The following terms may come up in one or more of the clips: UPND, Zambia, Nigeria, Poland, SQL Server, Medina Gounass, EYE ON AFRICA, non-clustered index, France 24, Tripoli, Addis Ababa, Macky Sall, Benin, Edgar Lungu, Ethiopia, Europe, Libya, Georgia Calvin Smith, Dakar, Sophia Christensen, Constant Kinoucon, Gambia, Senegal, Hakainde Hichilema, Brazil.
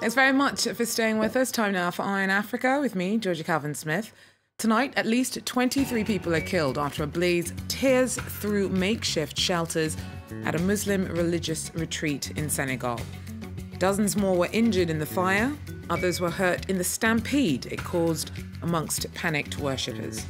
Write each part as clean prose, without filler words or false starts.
Thanks very much for staying with us. Time now for Eye on Africa with me, Georgia Calvin Smith. Tonight, at least 23 people are killed after a blaze tears through makeshift shelters at a Muslim religious retreat in Senegal. Dozens more were injured in the fire. Others were hurt in the stampede it caused amongst panicked worshippers.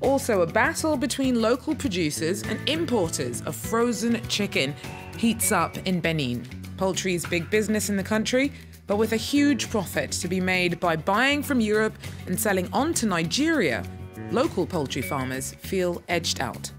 Also, a battle between local producers and importers of frozen chicken heats up in Benin. Poultry's big business in the country, but with a huge profit to be made by buying from Europe and selling on to Nigeria, local poultry farmers feel edged out.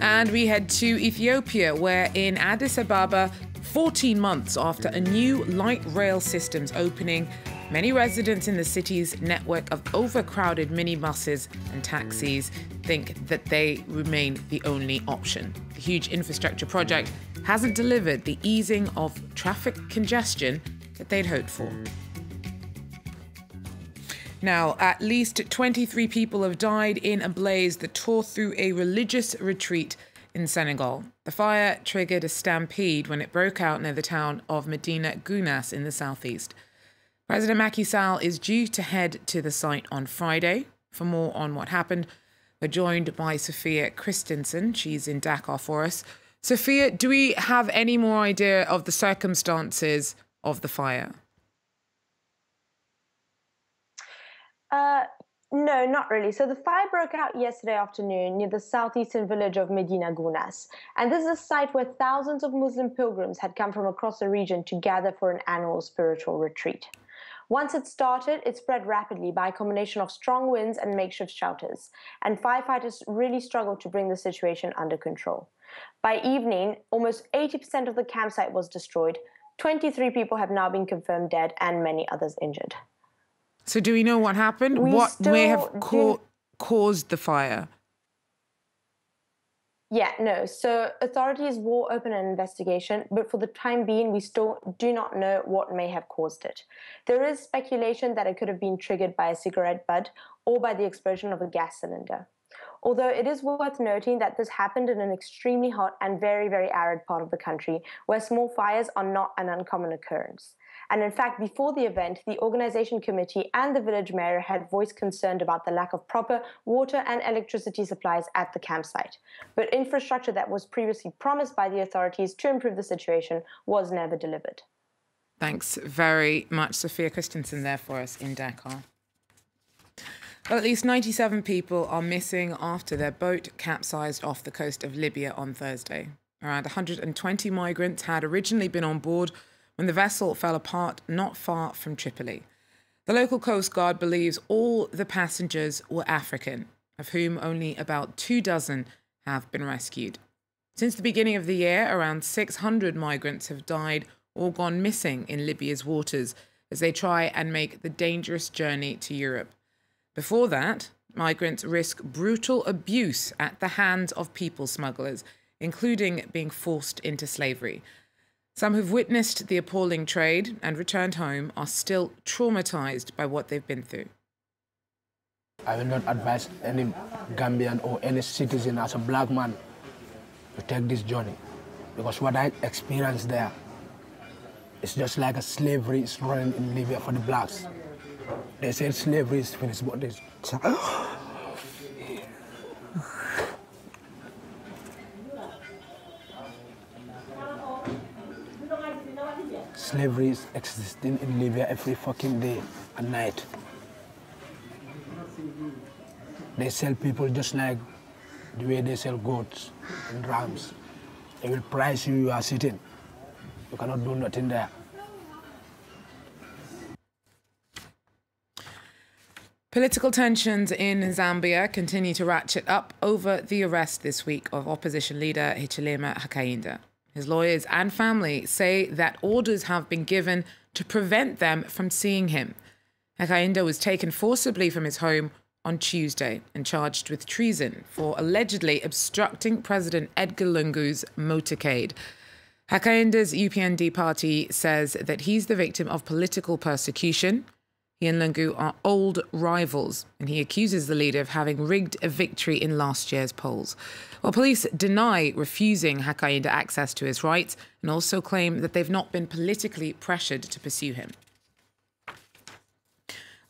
And we head to Ethiopia, where in Addis Ababa, 14 months after a new light rail system's opening, many residents in the city's network of overcrowded minibuses and taxis think that they remain the only option. The huge infrastructure project hasn't delivered the easing of traffic congestion that they'd hoped for. Now, at least 23 people have died in a blaze that tore through a religious retreat in Senegal. The fire triggered a stampede when it broke out near the town of Medina Gounass in the southeast. President Macky Sall is due to head to the site on Friday. For more on what happened, we're joined by Sophia Christensen. She's in Dakar for us. Sophia, do we have any more idea of the circumstances of the fire? No, not really. So the fire broke out yesterday afternoon near the southeastern village of Medina Gounass. And this is a site where thousands of Muslim pilgrims had come from across the region to gather for an annual spiritual retreat. Once it started, it spread rapidly by a combination of strong winds and makeshift shelters. And firefighters really struggled to bring the situation under control. By evening, almost 80% of the campsite was destroyed. 23 people have now been confirmed dead and many others injured. So do we know what happened? What may have caused the fire? Yeah, no. So authorities will open an investigation, but for the time being, we still do not know what may have caused it. There is speculation that it could have been triggered by a cigarette butt or by the explosion of a gas cylinder. Although it is worth noting that this happened in an extremely hot and very, very arid part of the country where small fires are not an uncommon occurrence. And in fact, before the event, the organization committee and the village mayor had voiced concern about the lack of proper water and electricity supplies at the campsite. But infrastructure that was previously promised by the authorities to improve the situation was never delivered. Thanks very much, Sophia Christensen, there for us in Dakar. Well, at least 97 people are missing after their boat capsized off the coast of Libya on Thursday. Around 120 migrants had originally been on board when the vessel fell apart not far from Tripoli. The local Coast Guard believes all the passengers were African, of whom only about 24 have been rescued. Since the beginning of the year, around 600 migrants have died or gone missing in Libya's waters as they try and make the dangerous journey to Europe. Before that, migrants risk brutal abuse at the hands of people smugglers, including being forced into slavery. Some who've witnessed the appalling trade and returned home are still traumatized by what they've been through. I will not advise any Gambian or any citizen as a black man to take this journey, because what I experienced there is just like a slavery is running in Libya for the blacks. They say slavery is finished, but they... Slavery is existing in Libya every fucking day and night. They sell people just like the way they sell goats and rams. They will price you, you are sitting. You cannot do nothing there. Political tensions in Zambia continue to ratchet up over the arrest this week of opposition leader Hichilema Hakainde. His lawyers and family say that orders have been given to prevent them from seeing him. Hakainde was taken forcibly from his home on Tuesday and charged with treason for allegedly obstructing President Edgar Lungu's motorcade. Hakinde's UPND party says that he's the victim of political persecution. He and Lungu are old rivals, and he accuses the leader of having rigged a victory in last year's polls. While police deny refusing Hakainde access to his rights and also claim that they've not been politically pressured to pursue him.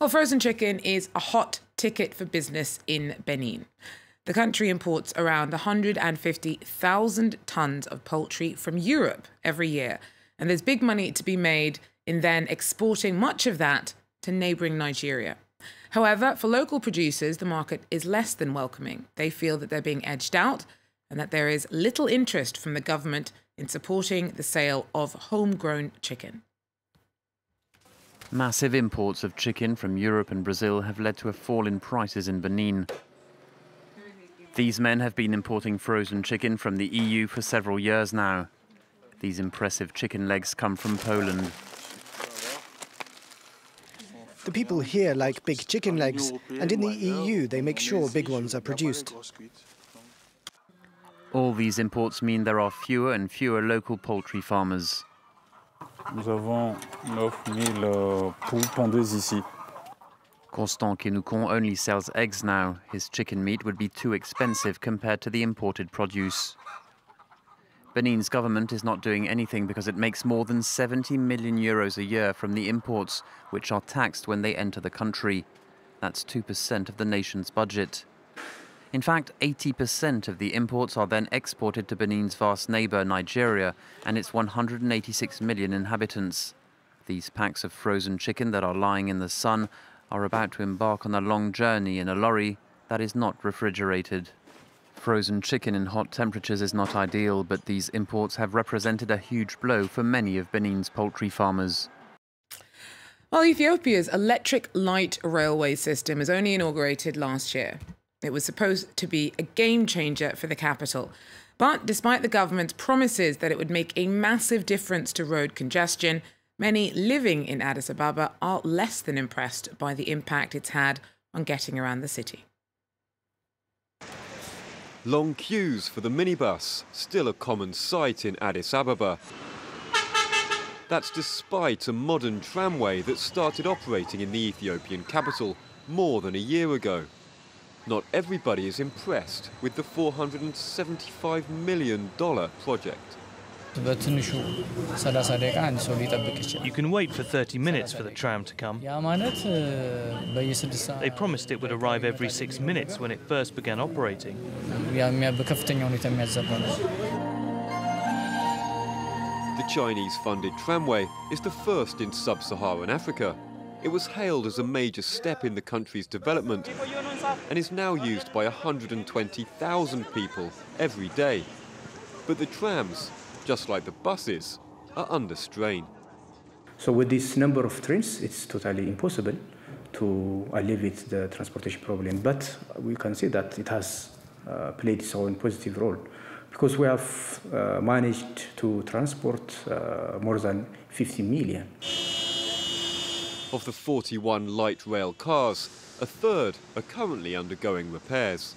Well, frozen chicken is a hot ticket for business in Benin. The country imports around 150,000 tons of poultry from Europe every year, and there's big money to be made in then exporting much of that to neighbouring Nigeria. However, for local producers, the market is less than welcoming. They feel that they're being edged out and that there is little interest from the government in supporting the sale of homegrown chicken. Massive imports of chicken from Europe and Brazil have led to a fall in prices in Benin. These men have been importing frozen chicken from the EU for several years now. These impressive chicken legs come from Poland. The people here like big chicken legs, and in the EU they make sure big ones are produced. All these imports mean there are fewer and fewer local poultry farmers. Constant Kinoucon only sells eggs now. His chicken meat would be too expensive compared to the imported produce. Benin's government is not doing anything because it makes more than 70 million euros a year from the imports, which are taxed when they enter the country. That's 2% of the nation's budget. In fact, 80% of the imports are then exported to Benin's vast neighbour, Nigeria, and its 186 million inhabitants. These packs of frozen chicken that are lying in the sun are about to embark on a long journey in a lorry that is not refrigerated. Frozen chicken in hot temperatures is not ideal, but these imports have represented a huge blow for many of Benin's poultry farmers. Well, Ethiopia's electric light railway system was only inaugurated last year. It was supposed to be a game changer for the capital. But despite the government's promises that it would make a massive difference to road congestion, many living in Addis Ababa are less than impressed by the impact it's had on getting around the city. Long queues for the minibus, still a common sight in Addis Ababa. That's despite a modern tramway that started operating in the Ethiopian capital more than a year ago. Not everybody is impressed with the $475 million project. You can wait for 30 minutes for the tram to come. They promised it would arrive every 6 minutes when it first began operating. The Chinese-funded tramway is the first in sub-Saharan Africa. It was hailed as a major step in the country's development and is now used by 120,000 people every day. But the trams, just like the buses, are under strain. So with this number of trains, it's totally impossible to alleviate the transportation problem. But we can see that it has played its own positive role, because we have managed to transport more than 50 million. Of the 41 light rail cars, a third are currently undergoing repairs.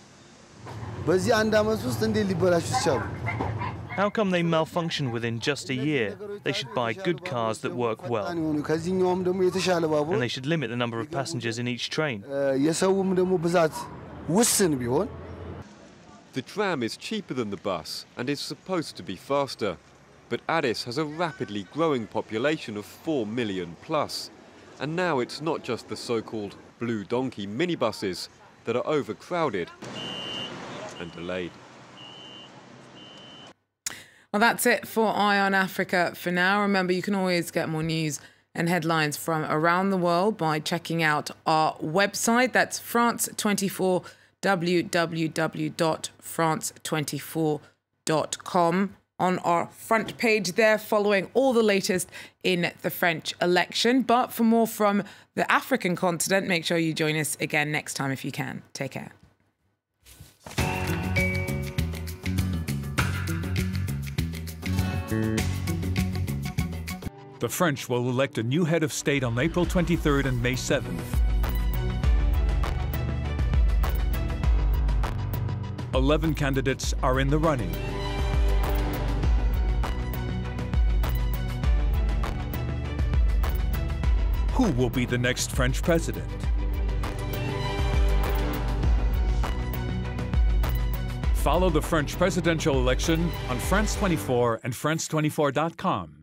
How come they malfunction within just a year? They should buy good cars that work well. And they should limit the number of passengers in each train. The tram is cheaper than the bus and is supposed to be faster. But Addis has a rapidly growing population of 4 million plus. And now it's not just the so-called Blue Donkey minibuses that are overcrowded and delayed. Well, that's it for Eye on Africa for now. Remember, you can always get more news and headlines from around the world by checking out our website. That's France 24, www.france24.com. On our front page there, following all the latest in the French election. But for more from the African continent, make sure you join us again next time if you can. Take care. The French will elect a new head of state on April 23rd and May 7th. Eleven candidates are in the running. Who will be the next French president? Follow the French presidential election on France 24 and France24.com.